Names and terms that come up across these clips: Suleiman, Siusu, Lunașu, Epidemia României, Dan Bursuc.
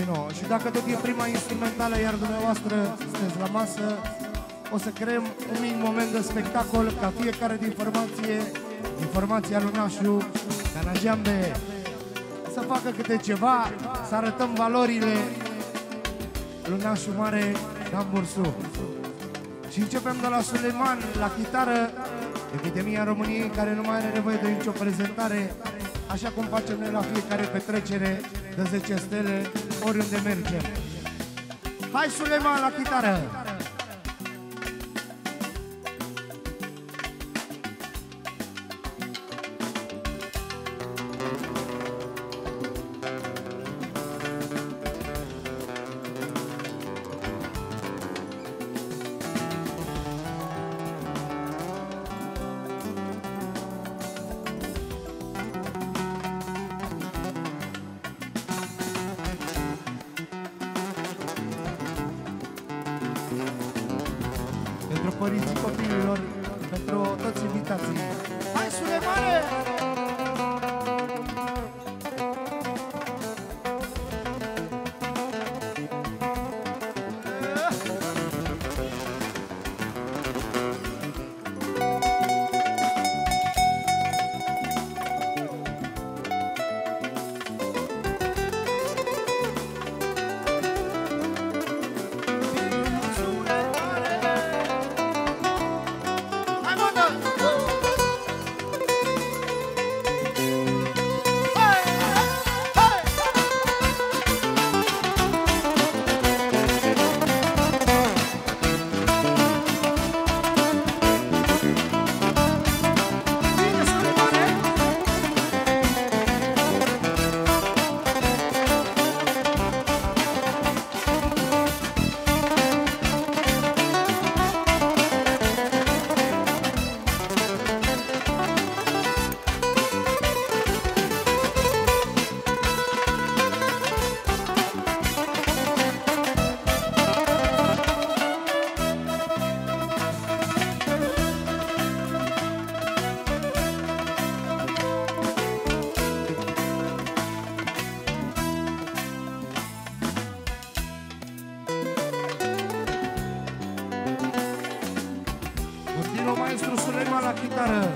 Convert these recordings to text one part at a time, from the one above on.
Păi nu, și dacă tot e prima instrumentală, iar dumneavoastră sunteți la masă, o să creăm un mic moment de spectacol, ca fiecare de informația Lunașu, ca la geambe, să facă câte ceva, să arătăm valorile Lunașu mare, Dan Bursuc. Și începem de la Suleiman, la chitară, Epidemia României, care nu mai are nevoie de nicio prezentare, așa cum facem noi la fiecare petrecere de 10 stele, oriunde mergem. Hai, Suleiman, la chitară! Pentru părinții copiilor, pentru toți invitații. Hai, Sulemane! Maestru Suleiman la chitară.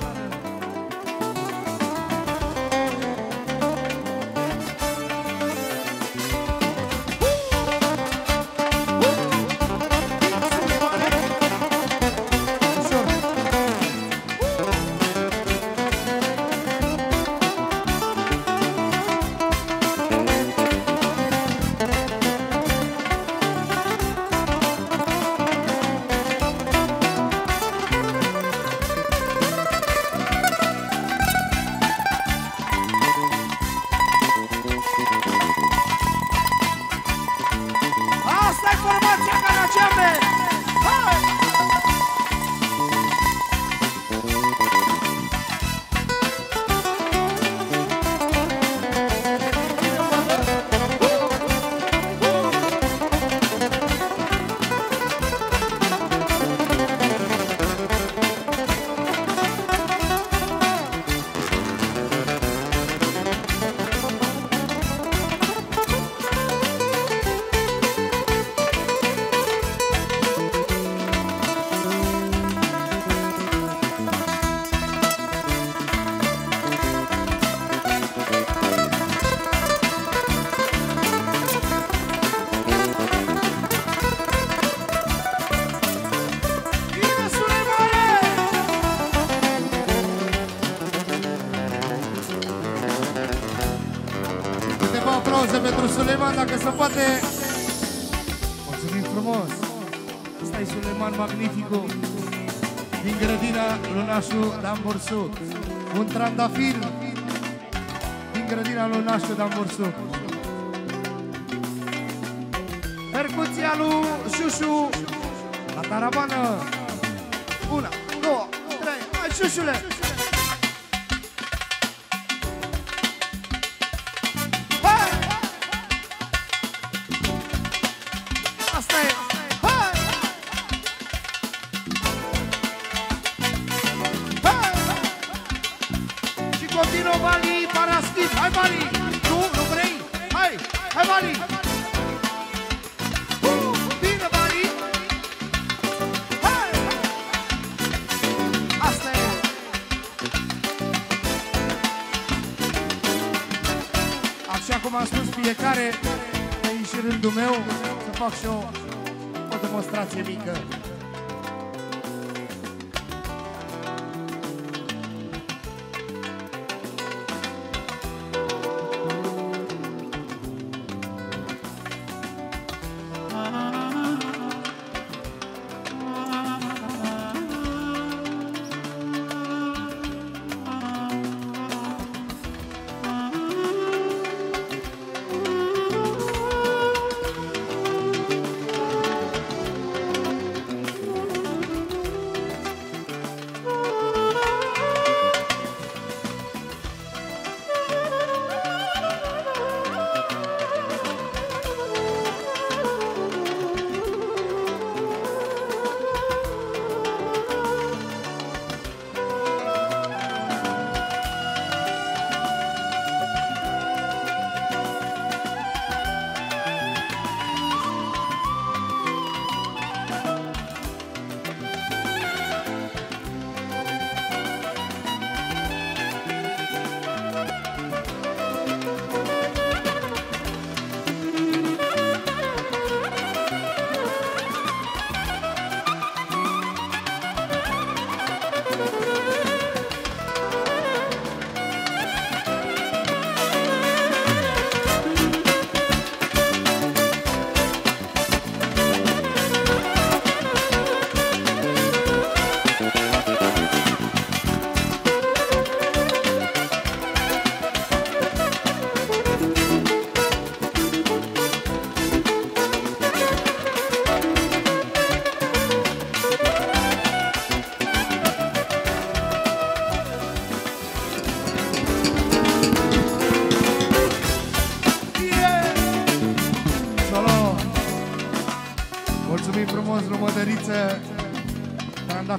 Pentru Suleiman, dacă se poate. Mulțumim frumos. Asta e Suleiman Magnificum din grădina Lunașu, Dan Bursuc. Un trandafir din grădina Lunașu, Dan Bursuc. Percuția lui Siusu la tarabană. 1, 2, 3, hai, Siusule! Vali, para skip, hai Vali, nu vrei, hai Vali. Așa cum am spus, fiecare aici în rândul meu, să fac și eu o demonstrație mică.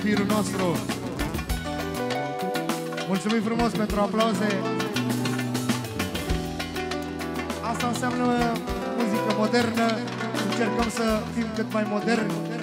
Firul nostru. Mulțumim frumos pentru aplauze. Asta înseamnă muzică modernă. Încercăm să fim cât mai moderni.